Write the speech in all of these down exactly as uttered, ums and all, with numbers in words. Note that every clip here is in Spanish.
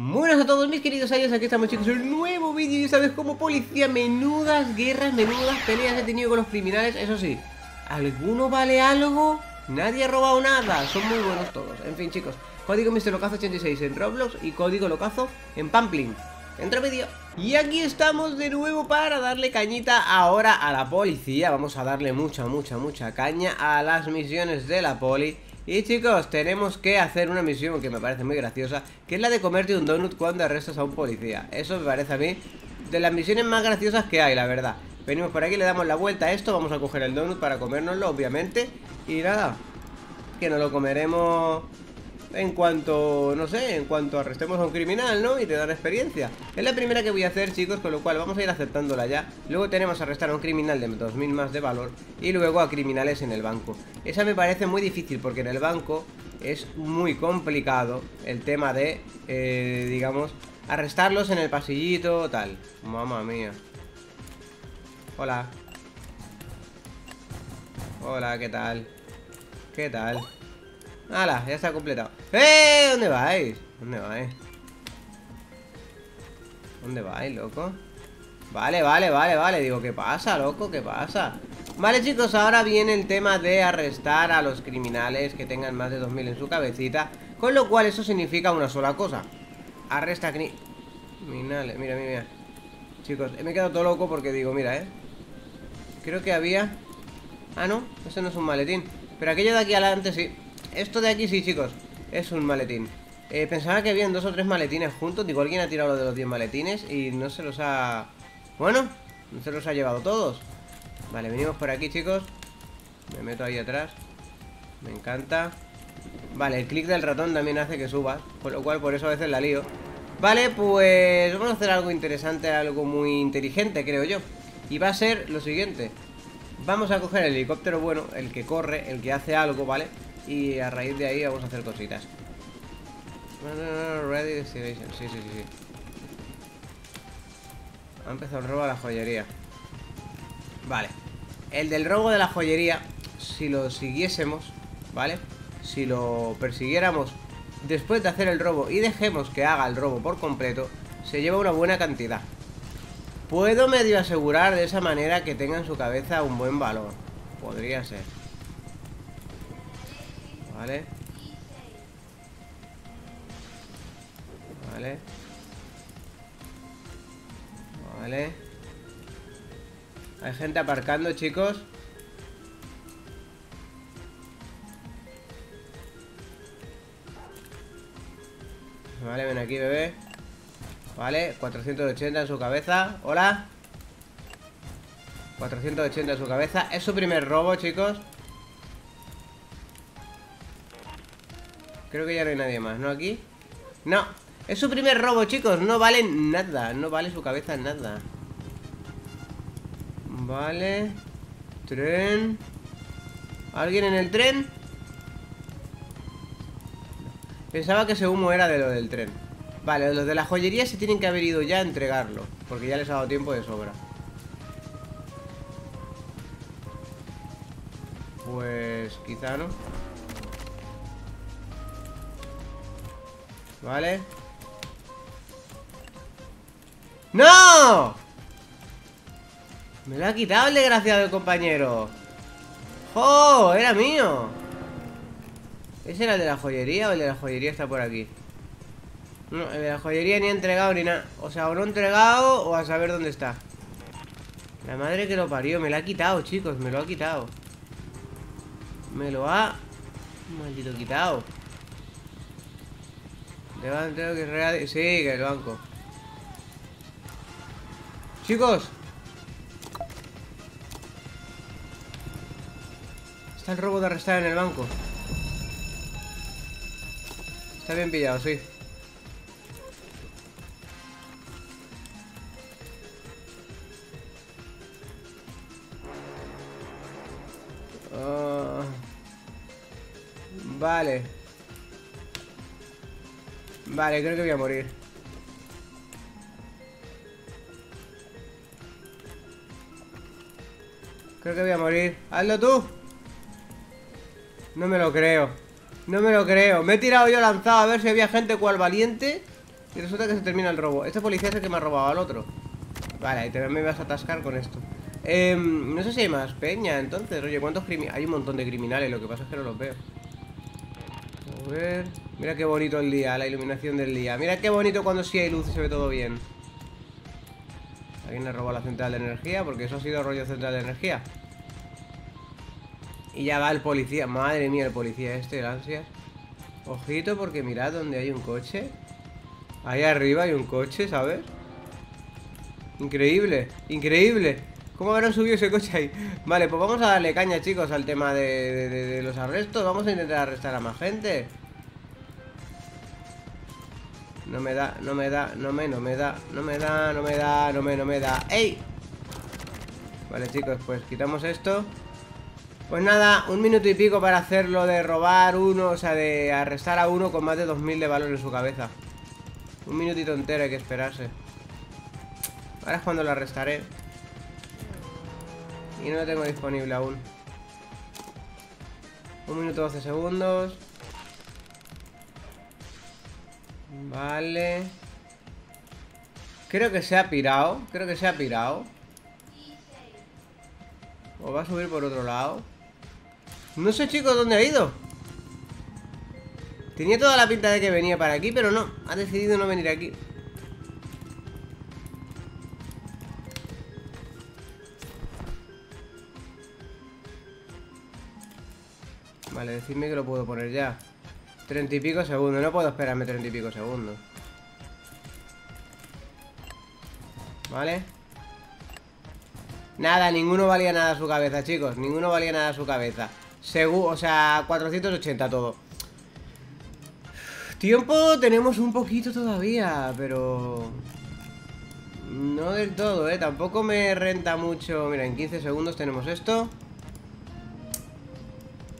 Buenas a todos mis queridos amigos, aquí estamos chicos en un nuevo vídeo. Y sabes, como policía, menudas guerras, menudas peleas he tenido con los criminales. Eso sí, ¿alguno vale algo? Nadie ha robado nada, son muy buenos todos. En fin chicos, código Mr Locazo ochenta y seis en Roblox y código Locazo en Pampling. Dentro vídeo. Y aquí estamos de nuevo para darle cañita ahora a la policía. Vamos a darle mucha, mucha, mucha caña a las misiones de la poli. Y chicos, tenemos que hacer una misión que me parece muy graciosa, que es la de comerte un donut cuando arrestas a un policía. Eso me parece a mí de las misiones más graciosas que hay, la verdad. Venimos por aquí, le damos la vuelta a esto, vamos a coger el donut para comérnoslo, obviamente. Y nada, que nos lo comeremos en cuanto, no sé, en cuanto arrestemos a un criminal, ¿no? Y te dan experiencia. Es la primera que voy a hacer, chicos, con lo cual vamos a ir aceptándola ya. Luego tenemos a arrestar a un criminal de dos mil más de valor y luego a criminales en el banco. Esa me parece muy difícil porque en el banco es muy complicado el tema de, eh, digamos, arrestarlos en el pasillito, tal. Mamma mía. Hola. Hola, ¿qué tal? ¿Qué tal? ¡Hala! Ya está completado. ¡Eh! ¿Dónde vais? ¿Dónde vais? ¿Dónde vais, loco? Vale, vale, vale, vale. Digo, ¿qué pasa, loco? ¿Qué pasa? Vale, chicos, ahora viene el tema de arrestar a los criminales que tengan más de dos mil en su cabecita. Con lo cual eso significa una sola cosa. Arresta a criminales. Mira, mira, mira. Chicos, me he quedado todo loco porque digo, mira, eh. Creo que había... Ah, no. Ese no es un maletín. Pero aquello de aquí adelante sí. Esto de aquí sí, chicos, es un maletín. eh, Pensaba que habían dos o tres maletines juntos. Digo, alguien ha tirado lo de los diez maletines y no se los ha... Bueno, no se los ha llevado todos. Vale, venimos por aquí, chicos. Me meto ahí atrás. Me encanta. Vale, el clic del ratón también hace que suba, con lo cual por eso a veces la lío. Vale, pues vamos a hacer algo interesante, algo muy inteligente, creo yo. Y va a ser lo siguiente. Vamos a coger el helicóptero bueno, el que corre, el que hace algo, ¿vale? Y a raíz de ahí vamos a hacer cositas. No, no, no, ready destination. Sí, sí, sí, sí. Ha empezado el robo a la joyería. Vale. El del robo de la joyería, si lo siguiésemos, ¿vale? Si lo persiguiéramos después de hacer el robo y dejemos que haga el robo por completo, se lleva una buena cantidad. Puedo medio asegurar de esa manera que tenga en su cabeza un buen valor. Podría ser. Vale. Vale. Vale. Hay gente aparcando, chicos. Vale, ven aquí, bebé. Vale, cuatrocientos ochenta en su cabeza. Hola. cuatrocientos ochenta en su cabeza. Es su primer robo, chicos. Creo que ya no hay nadie más, ¿no? Aquí. No, es su primer robo, chicos. No vale nada, no vale su cabeza nada. Vale. Tren. ¿Alguien en el tren? Pensaba que ese humo era de lo del tren. Vale, los de la joyería se tienen que haber ido ya a entregarlo, porque ya les ha dado tiempo de sobra. Pues quizá no. Vale. ¡No! Me lo ha quitado el desgraciado, el compañero. ¡Jo! ¡Era mío! ¿Ese era el de la joyería o el de la joyería está por aquí? No, el de la joyería ni ha entregado ni nada. O sea, o no ha entregado o a saber dónde está. La madre que lo parió. Me lo ha quitado, chicos. Me lo ha quitado. Me lo ha... Maldito quitado. Levanteo que real... Sí, que el banco. Chicos. Está el robo de arrestar en el banco. Está bien pillado, sí. Uh... Vale. Vale, creo que voy a morir. Creo que voy a morir. ¡Hazlo tú! No me lo creo. No me lo creo. Me he tirado yo lanzado a ver si había gente cual valiente. y resulta que se termina el robo. Este policía es el que me ha robado al otro. Vale, y también me vas a atascar con esto. Eh, no sé si hay más peña, entonces. Oye, ¿cuántos criminales? Hay un montón de criminales, lo que pasa es que no los veo. A ver... Mira qué bonito el día, la iluminación del día. Mira qué bonito cuando sí hay luz y se ve todo bien. Alguien le robó la central de energía, porque eso ha sido rollo central de energía. Y ya va el policía. Madre mía, el policía este, gracias. Ojito, porque mirad donde hay un coche. Ahí arriba hay un coche, ¿sabes? Increíble, increíble. ¿Cómo habrán subido ese coche ahí? Vale, pues vamos a darle caña, chicos, al tema de, de, de, de los arrestos. Vamos a intentar arrestar a más gente. No me da, no me da, no me, no me da, no me da, no me da, no me, no me da. ¡Ey! Vale, chicos, pues quitamos esto. Pues nada, un minuto y pico para hacerlo de robar uno, o sea, de arrestar a uno con más de dos mil de valor en su cabeza. Un minutito entero hay que esperarse. Ahora es cuando lo arrestaré. Y no lo tengo disponible aún. Un minuto doce segundos. Vale. Creo que se ha pirado, creo que se ha pirado. O va a subir por otro lado. No sé, chicos, dónde ha ido. Tenía toda la pinta de que venía para aquí, pero no. Ha decidido no venir aquí. Vale, decidme que lo puedo poner ya. Treinta y pico segundos. No puedo esperarme treinta y pico segundos. Vale. Nada, ninguno valía nada a su cabeza, chicos. Ninguno valía nada a su cabeza. Seguro, o sea, cuatrocientos ochenta todo. Tiempo tenemos un poquito todavía, pero... no del todo, ¿eh? Tampoco me renta mucho. Mira, en quince segundos tenemos esto.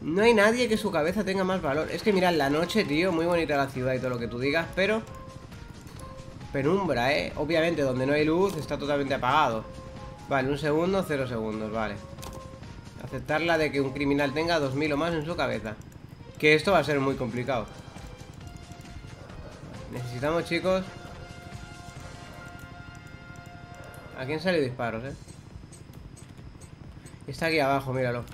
No hay nadie que su cabeza tenga más valor. Es que mirad, la noche, tío, muy bonita la ciudad y todo lo que tú digas, pero... penumbra, ¿eh? Obviamente, donde no hay luz está totalmente apagado. Vale, un segundo, cero segundos, vale. Aceptar la de que un criminal tenga dos mil o más en su cabeza. Que esto va a ser muy complicado. Necesitamos, chicos... ¿A quién salió disparos, eh? Está aquí abajo, míralo.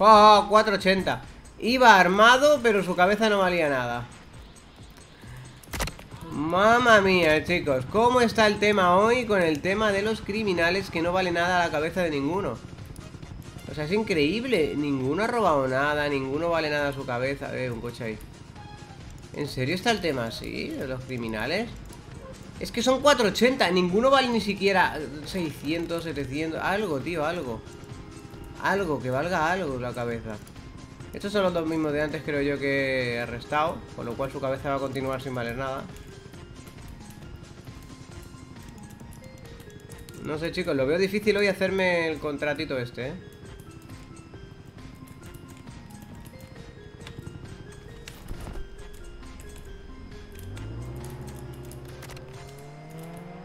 ¡Oh! cuatrocientos ochenta. Iba armado, pero su cabeza no valía nada. Mamma mía, chicos. ¿Cómo está el tema hoy con el tema de los criminales que no vale nada la cabeza de ninguno? O sea, es increíble. Ninguno ha robado nada, ninguno vale nada a su cabeza. A ver, un coche ahí. ¿En serio está el tema así? ¿De los criminales? Es que son cuatrocientos ochenta. Ninguno vale ni siquiera seiscientos, setecientos. Algo, tío, algo. Algo, que valga algo la cabeza. Estos son los dos mismos de antes, creo yo, que he arrestado. Con lo cual su cabeza va a continuar sin valer nada. No sé, chicos, lo veo difícil hoy hacerme el contratito este, ¿eh?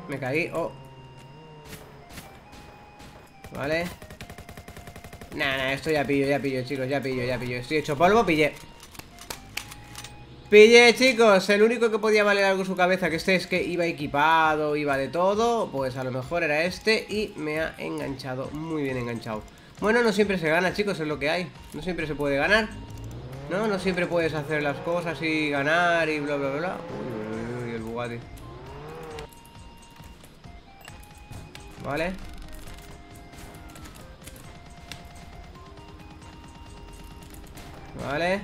Me caí, oh. Vale. Nah, nah, esto ya pillo, ya pillo, chicos, ya pillo, ya pillo. Estoy hecho polvo, pillé. Pillé, chicos, el único que podía valer algo en su cabeza, que este es que iba equipado, iba de todo. Pues a lo mejor era este y me ha enganchado, muy bien enganchado. Bueno, no siempre se gana, chicos, es lo que hay. No siempre se puede ganar, ¿no? No siempre puedes hacer las cosas y ganar y bla, bla, bla. Uy, uy, uy, el Bugatti. Vale. Vale.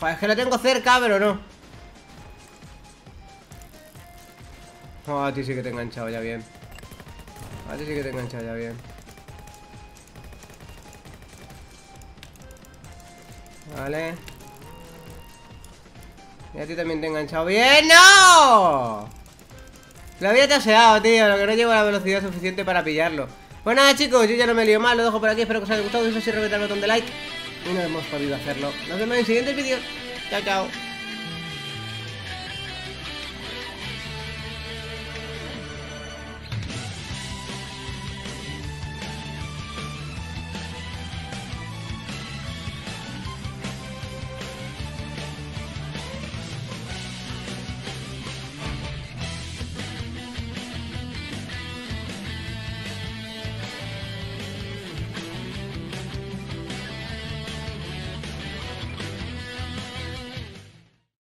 Joder, es que lo tengo cerca, pero no. Oh, a ti sí que te he enganchado ya bien. A ti sí que te he enganchado ya bien. Vale. Y a ti también te he enganchado bien. ¡No! Lo había taseado, tío, lo que no llevo a la velocidad suficiente para pillarlo. Bueno, nada, chicos, yo ya no me lío más, lo dejo por aquí, espero que os haya gustado, si os ha gustado, reventar el botón de like y no hemos podido hacerlo. Nos vemos en el siguiente vídeo. Chao, chao.